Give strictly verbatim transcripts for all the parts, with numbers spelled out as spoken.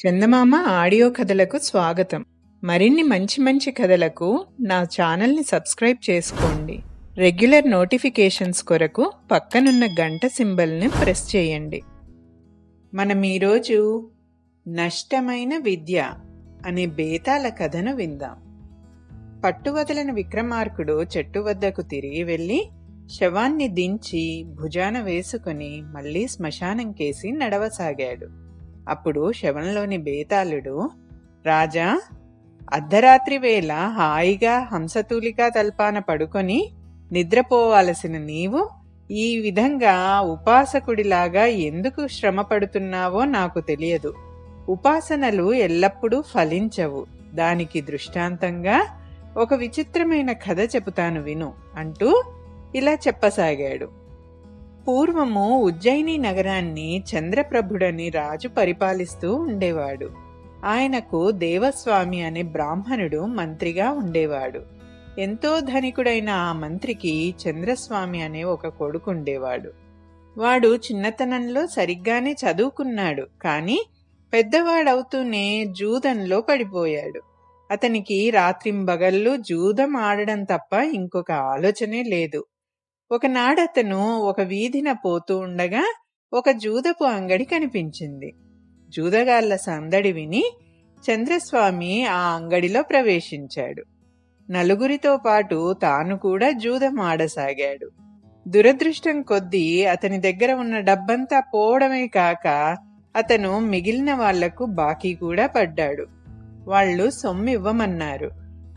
చందమామ audio కథలకు స్వాగతం. మరిన్ని మంచి మంచి కథలకు నా ఛానల్ని సబ్స్క్రైబ్ చేసుకోండి. రెగ్యులర్ నోటిఫికేషన్స్ కొరకు పక్కనున్న గంట సింబల్ని ప్రెస్ చేయండి. మనం ఈరోజు నష్టమైన విద్య అనే బేతాల కథను విందాం. పట్టువదలన విక్రమార్కుడు చెట్టు వద్దకు తిరిగి వెళ్ళి శవాన్ని దించి భుజాన వేసుకుని మళ్ళీ శ్మశానం కేసి నడవసాగాడు. అప్పుడు శవంలోని బేతాళుడు, రాజా, అర్ధరాత్రి వేళ హాయిగా హంసతూలికా తల్పాన పడుకొని నిద్రపోవాల్సిన నీవు ఈ విధంగా ఉపాసకుడిలాగా ఎందుకు శ్రమ పడుతున్నావో నాకు తెలియదు. ఉపాసనలు ఎల్లప్పుడూ ఫలించవు. దానికి దృష్టాంతంగా ఒక విచిత్రమైన కథ చెబుతాను విను అంటూ ఇలా చెప్పసాగాడు. పూర్వము ఉజ్జయిని నగరాన్ని చంద్రప్రభుడని రాజు పరిపాలిస్తూ ఉండేవాడు. ఆయనకు దేవస్వామి అనే బ్రాహ్మణుడు మంత్రిగా ఉండేవాడు. ఎంతో ధనికుడైన ఆ మంత్రికి చంద్రస్వామి అనే ఒక కొడుకు ఉండేవాడు. వాడు చిన్నతనంలో సరిగ్గానే చదువుకున్నాడు, కానీ పెద్దవాడవుతూనే జూదంలో పడిపోయాడు. అతనికి రాత్రింబగళ్ళు జూదం ఆడడం తప్ప ఇంకొక ఆలోచనే లేదు. ఒకనాడతను ఒక వీధిన పోతూ ఉండగా ఒక జూదపు అంగడి కనిపించింది. జూదగాళ్ల సందడి విని చంద్రస్వామి ఆ అంగడిలో ప్రవేశించాడు. నలుగురితో పాటు తాను కూడా జూదం ఆడసాగాడు. దురదృష్టం కొద్దీ అతని దగ్గర ఉన్న డబ్బంతా పోవడమే కాక అతను మిగిలిన వాళ్లకు బాకీ కూడా పడ్డాడు. వాళ్ళు సొమ్మివ్వమన్నారు.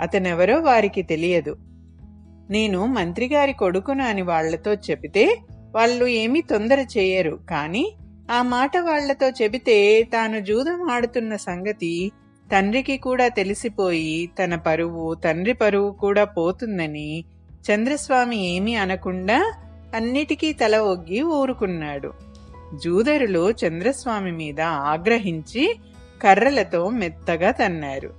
అతనెవరో వారికి తెలియదు. నేను మంత్రిగారి కొడుకును అని వాళ్లతో చెబితే వాళ్ళు ఏమీ తొందర చేయరు, కానీ ఆ మాట వాళ్లతో చెబితే తాను జూదం ఆడుతున్న సంగతి తండ్రికి కూడా తెలిసిపోయి తన పరువు, తండ్రి పరువు కూడా పోతుందని చంద్రస్వామి ఏమీ అనకుండా అన్నిటికీ తల ఒగ్గి ఊరుకున్నాడు. జూదరులు చంద్రస్వామి మీద ఆగ్రహించి కర్రలతో మెత్తగా తన్నారు.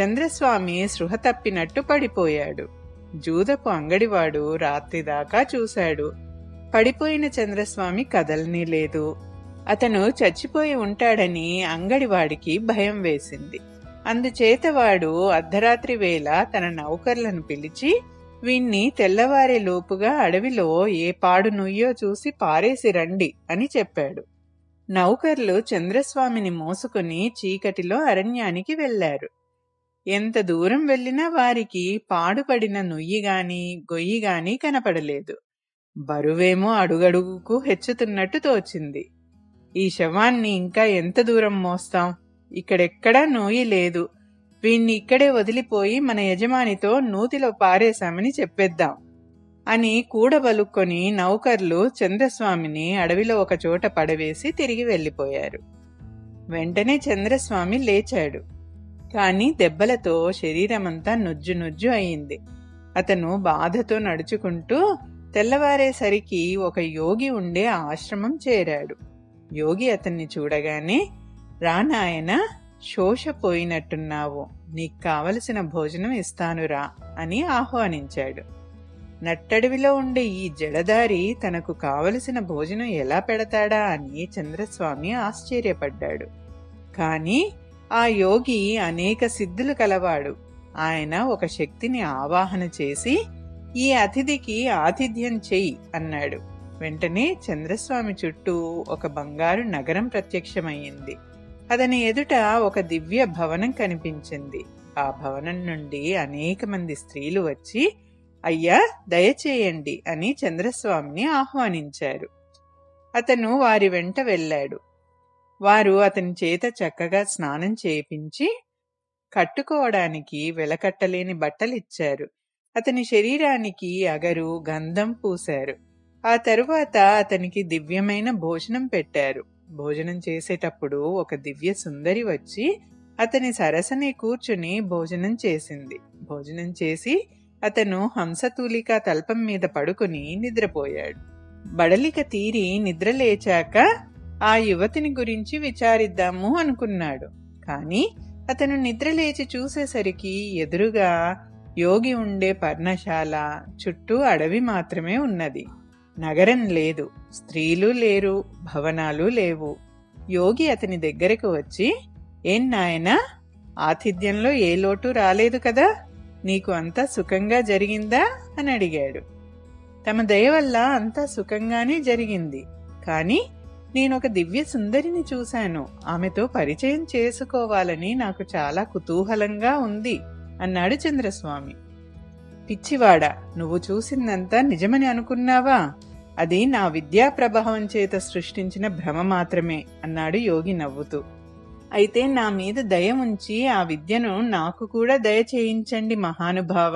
చంద్రస్వామి స్పృహ తప్పినట్టు పడిపోయాడు. జూదపు అంగడివాడు రాత్రి దాకా చూశాడు. పడిపోయిన చంద్రస్వామి కదలని లేదు. అతను చచ్చిపోయి ఉంటాడని అంగడివాడికి భయం వేసింది. అందుచేత వాడు అర్ధరాత్రి వేళ తన నౌకర్లను పిలిచి, వీణ్ణి తెల్లవారే లోపుగా అడవిలో ఏ పాడు నుయ్యో చూసి పారేసి రండి అని చెప్పాడు. నౌకర్లు చంద్రస్వామిని మోసుకుని చీకటిలో అరణ్యానికి వెళ్లారు. ఎంత దూరం వెళ్ళినా వారికి పాడుపడిన నుయ్యిగాని గొయ్యిగాని కనపడలేదు. బరువేమో అడుగడుగుకు హెచ్చుతున్నట్టు తోచింది. ఈ శవాన్ని ఇంకా ఎంత దూరం మోస్తాం? ఇక్కడెక్కడా నూయి లేదు. వీణ్ణి ఇక్కడే వదిలిపోయి మన యజమానితో నూతిలో పారేశామని చెప్పేద్దాం అని కూడబలుక్కొని నౌకర్లు చంద్రస్వామిని అడవిలో ఒకచోట పడవేసి తిరిగి వెళ్ళిపోయారు. వెంటనే చంద్రస్వామి లేచాడు, కానీ దెబ్బలతో శరీరమంతా నుజ్జు నుజ్జు అయింది. అతను బాధతో నడుచుకుంటూ తెల్లవారేసరికి ఒక యోగి ఉండే ఆశ్రమం చేరాడు. యోగి అతన్ని చూడగానే, రానాయన, శోషపోయినట్టున్నావు, నీకు కావలసిన భోజనం ఇస్తానురా అని ఆహ్వానించాడు. నట్టడవిలో ఉండే ఈ జడదారి తనకు కావలసిన భోజనం ఎలా పెడతాడా అని చంద్రస్వామి ఆశ్చర్యపడ్డాడు. కానీ ఆ యోగి అనేక సిద్ధులు కలవాడు. ఆయన ఒక శక్తిని ఆవాహన చేసి, ఈ అతిథికి ఆతిథ్యం చెయ్యి అన్నాడు. వెంటనే చంద్రస్వామి చుట్టూ ఒక బంగారు నగరం ప్రత్యక్షమయ్యింది. అతని ఎదుట ఒక దివ్య భవనం కనిపించింది. ఆ భవనం నుండి అనేక మంది స్త్రీలు వచ్చి, అయ్యా దయచేయండి అని చంద్రస్వామిని ఆహ్వానించారు. అతను వారి వెంట వెళ్ళాడు. వారు అతని చేత చక్కగా స్నానం చేయించి కట్టుకోవడానికి వెలకట్టలేని బట్టలిచ్చారు. అతని శరీరానికి అగరు గంధం పూశారు. ఆ తరువాత అతనికి దివ్యమైన భోజనం పెట్టారు. భోజనం చేసేటప్పుడు ఒక దివ్య సుందరి వచ్చి అతని సరసనే కూర్చుని భోజనం చేసింది. భోజనం చేసి అతను హంసతూలిక తల్పం మీద పడుకుని నిద్రపోయాడు. బడలిక తీరి నిద్రలేచాక ఆ యువతిని గురించి విచారిద్దాము అనుకున్నాడు. కానీ అతను నిద్రలేచి చూసేసరికి ఎదురుగా యోగి ఉండే పర్ణశాల, చుట్టూ అడవి మాత్రమే ఉన్నది. నగరం లేదు, స్త్రీలు లేరు, భవనాలు లేవు. యోగి అతని దగ్గరకు వచ్చి, ఏం నాయనా, ఆతిథ్యంలో ఏ లోటు రాలేదు కదా, నీకు అంతా సుఖంగా జరిగిందా అని అడిగాడు. తమ దయ వల్ల అంతా సుఖంగానే జరిగింది, కానీ నేనొక దివ్య సుందరిని చూశాను, ఆమెతో పరిచయం చేసుకోవాలని నాకు చాలా కుతూహలంగా ఉంది అన్నాడు చంద్రస్వామి. పిచ్చివాడా, నువ్వు చూసిందంతా నిజమని అనుకున్నావా? అది నా విద్యా ప్రభావం చేత సృష్టించిన భ్రమ మాత్రమే అన్నాడు యోగి నవ్వుతూ. అయితే నా మీద దయ ఉంచి ఆ విద్యను నాకు కూడా దయ చేయించండి మహానుభావ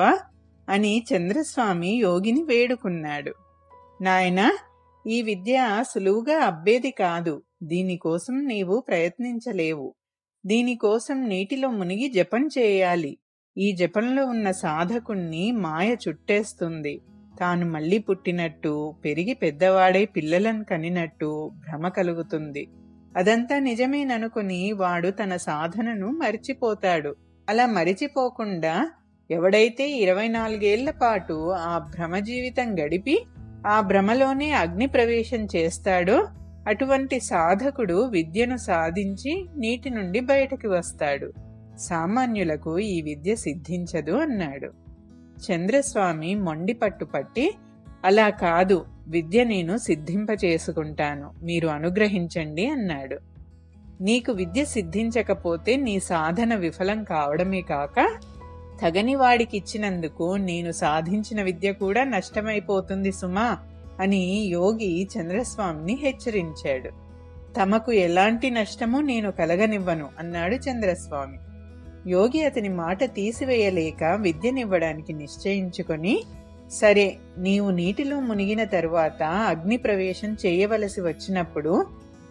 అని చంద్రస్వామి యోగిని వేడుకున్నాడు. నాయనా, ఈ విద్య సులువుగా అబ్బేది కాదు, దీనికోసం నీవు ప్రయత్నించలేవు. దీనికోసం నీటిలో మునిగి జపం చేయాలి. ఈ జపంలో ఉన్న సాధకుణ్ణి మాయ చుట్టేస్తుంది. తాను మళ్లీ పుట్టినట్టు, పెరిగి పెద్దవాడే పిల్లలను కనినట్టు భ్రమ కలుగుతుంది. అదంతా నిజమేననుకుని వాడు తన సాధనను మరిచిపోతాడు. అలా మరిచిపోకుండా ఎవడైతే ఇరవై నాలుగేళ్ల పాటు ఆ భ్రమ జీవితం గడిపి ఆ భ్రమలోనే అగ్ని ప్రవేశం చేస్తాడో అటువంటి సాధకుడు విద్యను సాధించి నీటి నుండి బయటకు వస్తాడు. సామాన్యులకు ఈ విద్య సిద్ధించదు అన్నాడు. చంద్రస్వామి మొండి పట్టుపట్టి, అలా కాదు, విద్య నేను సిద్ధింపచేసుకుంటాను, మీరు అనుగ్రహించండి అన్నాడు. నీకు విద్య సిద్ధించకపోతే నీ సాధన విఫలం కావడమే కాక తగని వాడికిచ్చినందుకు నేను సాధించిన విద్య కూడా నష్టమైపోతుంది సుమా అని యోగి చంద్రస్వామిని హెచ్చరించాడు. తమకు ఎలాంటి నష్టమూ నేను కలగనివ్వను అన్నాడు చంద్రస్వామి. యోగి అతని మాట తీసివేయలేక విద్యనివ్వడానికి నిశ్చయించుకొని, సరే, నీవు నీటిలో మునిగిన తరువాత అగ్ని ప్రవేశం చేయవలసి వచ్చినప్పుడు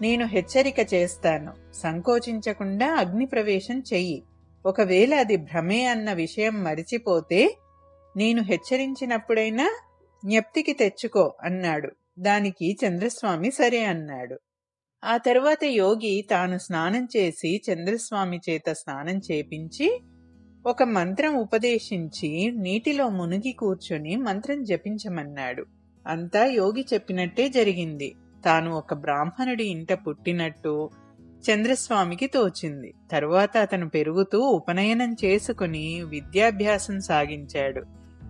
నేను హెచ్చరిక చేస్తాను, సంకోచించకుండా అగ్ని ప్రవేశం చెయ్యి. ఒకవేళ అది భ్రమే అన్న విషయం మరిచిపోతే నేను హెచ్చరించినప్పుడైనా జ్ఞప్తికి తెచ్చుకో అన్నాడు. దానికి చంద్రస్వామి సరే అన్నాడు. ఆ తర్వాత యోగి తాను స్నానం చేసి చంద్రస్వామి చేత స్నానం చేపించి ఒక మంత్రం ఉపదేశించి నీటిలో మునిగి కూర్చుని మంత్రం జపించమన్నాడు. అంతా యోగి చెప్పినట్టే జరిగింది. తాను ఒక బ్రాహ్మణుడి ఇంట పుట్టినట్టు చంద్రస్వామికి తోచింది. తరువాత అతను పెరుగుతూ ఉపనయనం చేసుకుని విద్యాభ్యాసం సాగించాడు.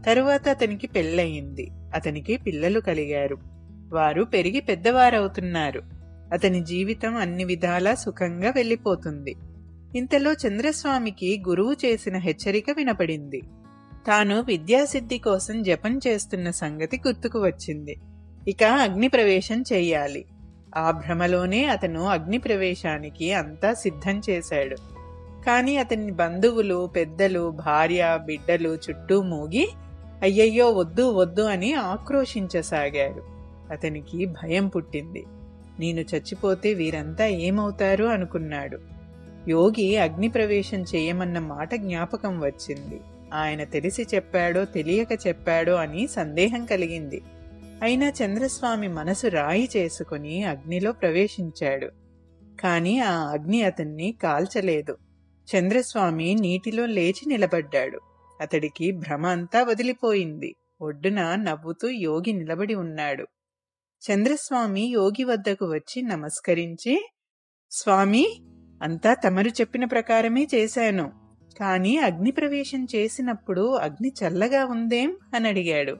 తరువాత అతనికి పెళ్ళయింది. అతనికి పిల్లలు కలిగారు. వారు పెరిగి పెద్దవారవుతున్నారు. అతని జీవితం అన్ని విధాలా సుఖంగా వెళ్ళిపోతుంది. ఇంతలో చంద్రస్వామికి గురువు చేసిన హెచ్చరిక వినపడింది. తాను విద్యాసిద్ధి కోసం జపం చేస్తున్న సంగతి గుర్తుకు వచ్చింది. ఇక అగ్ని ప్రవేశం చెయ్యాలి. ఆ భ్రమలోనే అతను అగ్నిప్రవేశానికి అంతా సిద్ధం చేశాడు. కానీ అతని బంధువులు, పెద్దలు, భార్య, బిడ్డలు చుట్టూ మూగి అయ్యయ్యో వద్దు వద్దు అని ఆక్రోశించసాగారు. అతనికి భయం పుట్టింది. నేను చచ్చిపోతే వీరంతా ఏమవుతారు అనుకున్నాడు. యోగి అగ్నిప్రవేశం చేయమన్న మాట జ్ఞాపకం వచ్చింది. ఆయన తెలిసి చెప్పాడో తెలియక చెప్పాడో అని సందేహం కలిగింది. అయినా చంద్రస్వామి మనసు రాయి చేసుకుని అగ్నిలో ప్రవేశించాడు. కాని ఆ అగ్ని అతన్ని కాల్చలేదు. చంద్రస్వామి నీటిలో లేచి నిలబడ్డాడు. అతడికి భ్రమ అంతా వదిలిపోయింది. ఒడ్డున నవ్వుతూ యోగి నిలబడి ఉన్నాడు. చంద్రస్వామి యోగి వద్దకు వచ్చి నమస్కరించి, స్వామి, అంతా తమరు చెప్పిన ప్రకారమే చేశాను, కాని అగ్నిప్రవేశం చేసినప్పుడు అగ్ని చల్లగా ఉందేం అని అడిగాడు.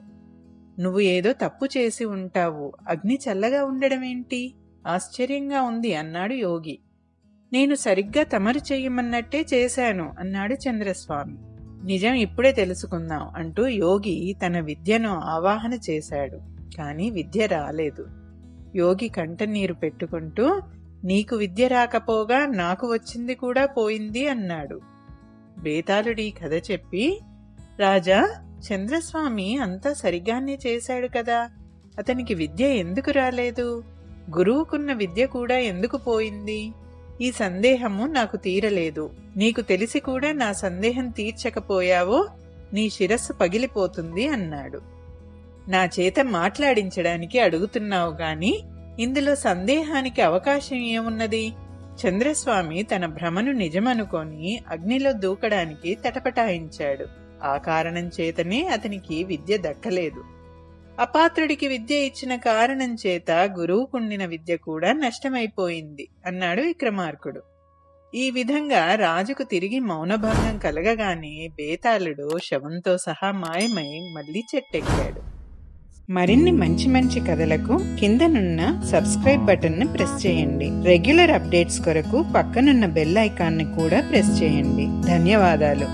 నువ్వు ఏదో తప్పు చేసి ఉంటావు, అగ్ని చల్లగా ఉండడమేంటి, ఆశ్చర్యంగా ఉంది అన్నాడు యోగి. నేను సరిగ్గా తమరు చేయమన్నట్టే చేశాను అన్నాడు చంద్రస్వామి. నిజం ఇప్పుడే తెలుసుకుందాం అంటూ యోగి తన విద్యను ఆవాహన చేశాడు. కానీ విద్య రాలేదు. యోగి కంటనీరు పెట్టుకుంటూ, నీకు విద్య రాకపోగా నాకు వచ్చింది కూడా పోయింది అన్నాడు. బేతాళుడి కథ చెప్పి, రాజా, చంద్రస్వామి అంతా సరిగ్గానే చేశాడు కదా, అతనికి విద్య ఎందుకు రాలేదు? గురువుకున్న విద్య కూడా ఎందుకు పోయింది? ఈ సందేహము నాకు తీరలేదు. నీకు తెలిసి కూడా నా సందేహం తీర్చకపోయావో నీ శిరస్సు పగిలిపోతుంది అన్నాడు. నా చేత మాట్లాడించడానికి అడుగుతున్నావు గాని ఇందులో సందేహానికి అవకాశం ఏమున్నది? చంద్రస్వామి తన భ్రమను నిజమనుకొని అగ్నిలో దూకడానికి తటపటాయించాడు. ఆ కారణం చేతనే అతనికి విద్య దక్కలేదు. అపాత్రుడికి విద్య ఇచ్చిన కారణం చేత గురువుకుండిన విద్య కూడా నష్టమైపోయింది అన్నాడు విక్రమార్కుడు. ఈ విధంగా రాజుకు తిరిగి మౌనభంగం కలగగానే బేతాళుడు శవంతో సహా మాయమై మళ్ళీ చెట్టెక్కాడు. మరిన్ని మంచి మంచి కథలకు కిందనున్న సబ్స్క్రైబ్ బటన్ని ప్రెస్ చేయండి. రెగ్యులర్ అప్డేట్స్ కొరకు పక్కనున్న బెల్ ఐకాన్ని కూడా ప్రెస్ చేయండి. ధన్యవాదాలు.